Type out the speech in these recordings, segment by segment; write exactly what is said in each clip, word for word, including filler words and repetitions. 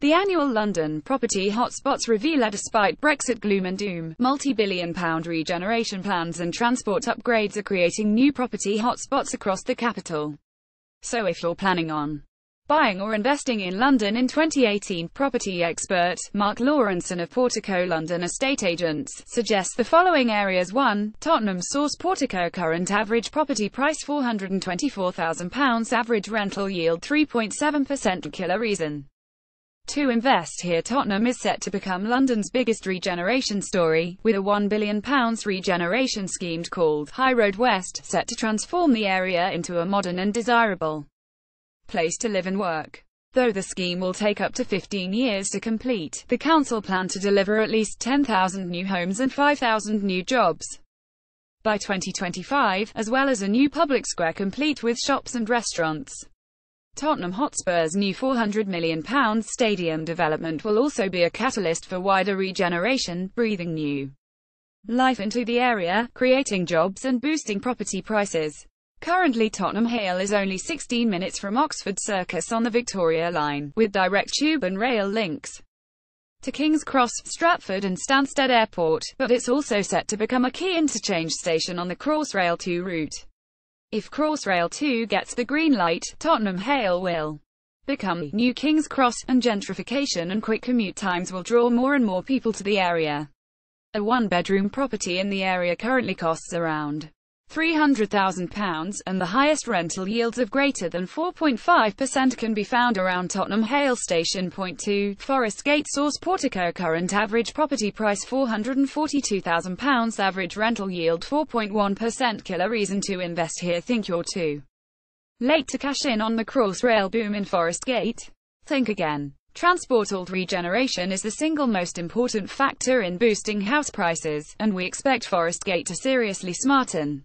The annual London property hotspots reveal a despite Brexit gloom and doom, multi-billion pound regeneration plans and transport upgrades are creating new property hotspots across the capital. So if you're planning on buying or investing in London in twenty eighteen, property expert Mark Lawrenson of Portico London Estate Agents suggests the following areas. One. Tottenham source Portico, current average property price four hundred twenty-four thousand pounds, average rental yield three point seven percent. Killer reason to invest here. Tottenham is set to become London's biggest regeneration story, with a one billion pound regeneration scheme called High Road West, set to transform the area into a modern and desirable place to live and work. Though the scheme will take up to fifteen years to complete, the council plan to deliver at least ten thousand new homes and five thousand new jobs by twenty twenty-five, as well as a new public square complete with shops and restaurants. Tottenham Hotspur's new four hundred million pound stadium development will also be a catalyst for wider regeneration, breathing new life into the area, creating jobs and boosting property prices. Currently, Tottenham Hale is only sixteen minutes from Oxford Circus on the Victoria Line, with direct tube and rail links to King's Cross, Stratford and Stansted Airport, but it's also set to become a key interchange station on the Crossrail two route. If Crossrail two gets the green light, Tottenham Hale will become new King's Cross, and gentrification and quick commute times will draw more and more people to the area. A one-bedroom property in the area currently costs around three hundred thousand pounds, and the highest rental yields of greater than four point five percent can be found around Tottenham Hale Station. Two. Forest Gate source Portico, current average property price four hundred forty-two thousand pounds, average rental yield four point one percent. Killer reason to invest here. Think you're too late to cash in on the Crossrail boom in Forest Gate? Think again. Transport-led regeneration is the single most important factor in boosting house prices, and we expect Forest Gate to seriously smarten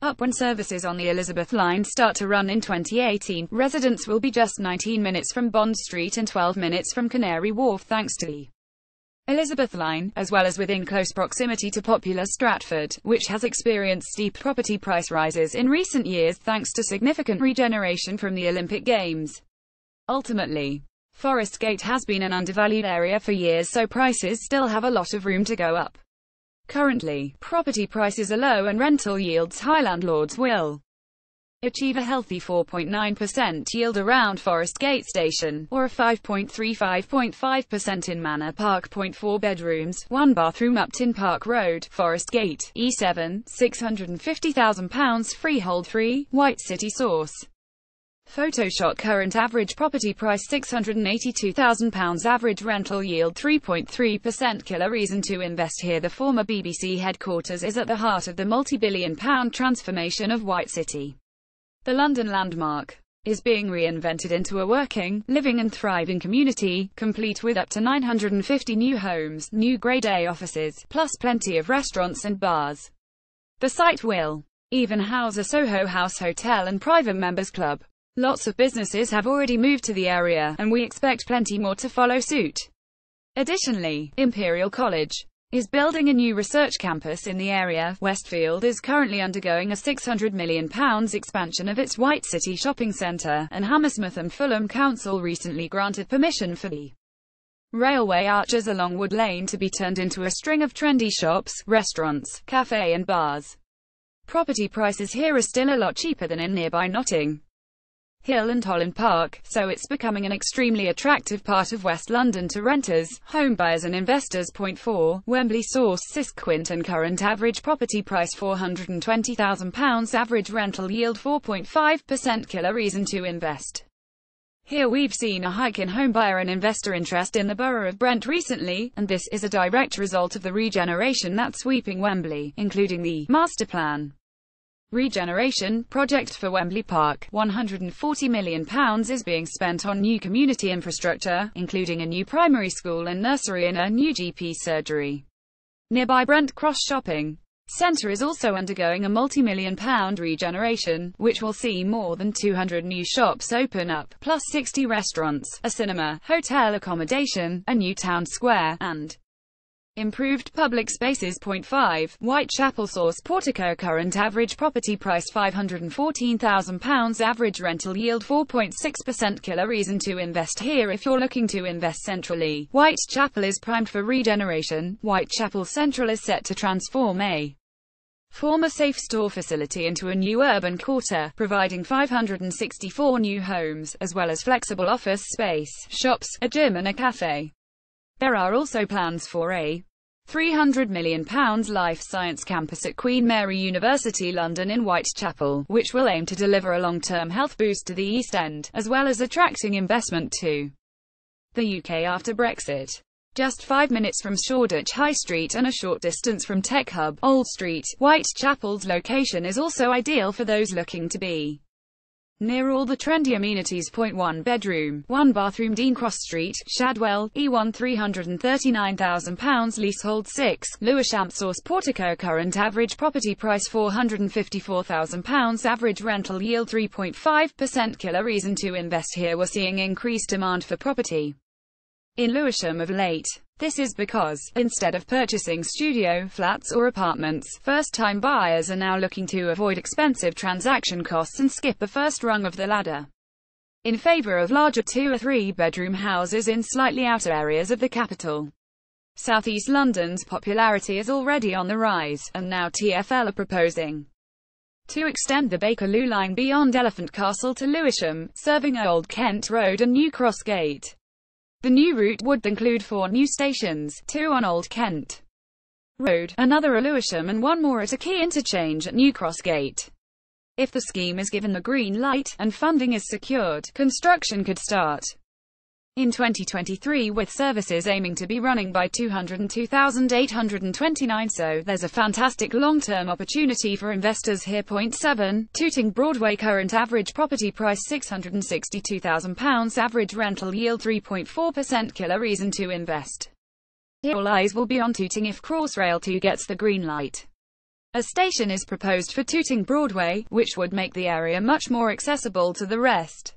up when services on the Elizabeth Line start to run in twenty eighteen, residents will be just nineteen minutes from Bond Street and twelve minutes from Canary Wharf thanks to the Elizabeth Line, as well as within close proximity to popular Stratford, which has experienced steep property price rises in recent years thanks to significant regeneration from the Olympic Games. Ultimately, Forest Gate has been an undervalued area for years, so prices still have a lot of room to go up. Currently, property prices are low and rental yields high. Landlords will achieve a healthy four point nine percent yield around Forest Gate Station, or a five point three to five point five percent in Manor Park. Four bedrooms, one bathroom, Upton Park Road, Forest Gate, E seven, six hundred fifty thousand pounds freehold. Free. White City source Photoshop, current average property price six hundred eighty-two thousand pounds, average rental yield three point three percent. Killer reason to invest here. The former B B C headquarters is at the heart of the multi-billion pound transformation of White City. The London landmark is being reinvented into a working, living and thriving community, complete with up to nine hundred fifty new homes, new Grade A offices, plus plenty of restaurants and bars. The site will even house a Soho House Hotel and private members club. Lots of businesses have already moved to the area, and we expect plenty more to follow suit. Additionally, Imperial College is building a new research campus in the area. Westfield is currently undergoing a six hundred million pound expansion of its White City shopping centre, and Hammersmith and Fulham Council recently granted permission for the railway arches along Wood Lane to be turned into a string of trendy shops, restaurants, cafe and bars. Property prices here are still a lot cheaper than in nearby Notting Hill and Holland Park, so it's becoming an extremely attractive part of West London to renters, home buyers and investors. Four. Wembley source Cisquint, and current average property price four hundred twenty thousand pounds, average rental yield four point five percent. Killer reason to invest here. We've seen a hike in home buyer and investor interest in the Borough of Brent recently, and this is a direct result of the regeneration that's sweeping Wembley, including the master plan regeneration project for Wembley Park. one hundred forty million pounds is being spent on new community infrastructure, including a new primary school and nursery and a new G P surgery. Nearby Brent Cross Shopping Centre is also undergoing a multi-million pound regeneration, which will see more than two hundred new shops open up, plus sixty restaurants, a cinema, hotel accommodation, a new town square, and Improved public spaces. Point five. Whitechapel source Portico. Current average property price five hundred and fourteen thousand pounds. Average rental yield four point six percent. Killer reason to invest here. If you're looking to invest centrally, Whitechapel is primed for regeneration. Whitechapel Central is set to transform a former safe store facility into a new urban quarter, providing five hundred and sixty-four new homes, as well as flexible office space, shops, a gym and a cafe. There are also plans for a three hundred million pounds life science campus at Queen Mary University London in Whitechapel, which will aim to deliver a long-term health boost to the East End, as well as attracting investment to the U K after Brexit. Just five minutes from Shoreditch High Street and a short distance from tech hub, Old Street, Whitechapel's location is also ideal for those looking to be near all the trendy amenities. Point one Bedroom, one bathroom Dean Cross Street, Shadwell, E one three hundred and thirty-nine thousand pounds leasehold. Six Lewisham source Portico. Current average property price four hundred and fifty-four thousand pounds. Average rental yield three point five percent. Killer reason to invest here. We're seeing increased demand for property in Lewisham of late. This is because, instead of purchasing studio flats or apartments, first-time buyers are now looking to avoid expensive transaction costs and skip a first rung of the ladder in favour of larger two- or three-bedroom houses in slightly outer areas of the capital. Southeast London's popularity is already on the rise, and now T F L are proposing to extend the Bakerloo line beyond Elephant Castle to Lewisham, serving Old Kent Road and New Cross Gate. The new route would include four new stations, two on Old Kent Road, another at Lewisham and one more at a key interchange at New Cross Gate. If the scheme is given the green light, and funding is secured, construction could start in twenty twenty-three, with services aiming to be running by two hundred and two thousand eight hundred and twenty-nine, so there's a fantastic long-term opportunity for investors here. Point seven Tooting Broadway. Current average property price six hundred and sixty-two thousand pounds. Average rental yield three point four percent. Killer reason to invest here. All eyes will be on Tooting if Crossrail two gets the green light. A station is proposed for Tooting Broadway, which would make the area much more accessible to the rest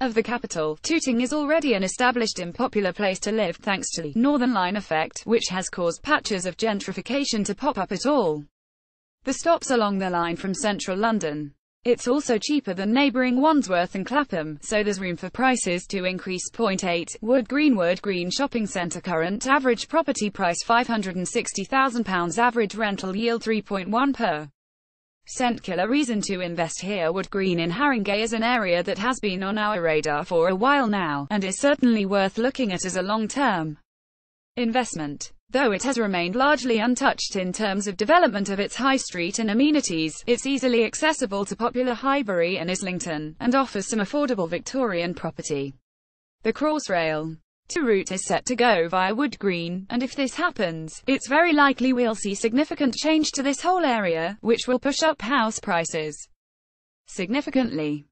of the capital. Tooting is already an established and popular place to live thanks to the Northern Line effect, which has caused patches of gentrification to pop up at all the stops along the line from central London. It's also cheaper than neighbouring Wandsworth and Clapham, so there's room for prices to increase. Point eight Wood Green. Wood Green Shopping Centre. Current average property price five hundred and sixty thousand pounds. Average rental yield three point one per cent. Killer reason to invest here. Wood Green in Haringey is an area that has been on our radar for a while now, and is certainly worth looking at as a long-term investment. Though it has remained largely untouched in terms of development of its high street and amenities, it's easily accessible to popular Highbury and Islington, and offers some affordable Victorian property. The Crossrail two route is set to go via Wood Green, and if this happens, it's very likely we'll see significant change to this whole area, which will push up house prices significantly.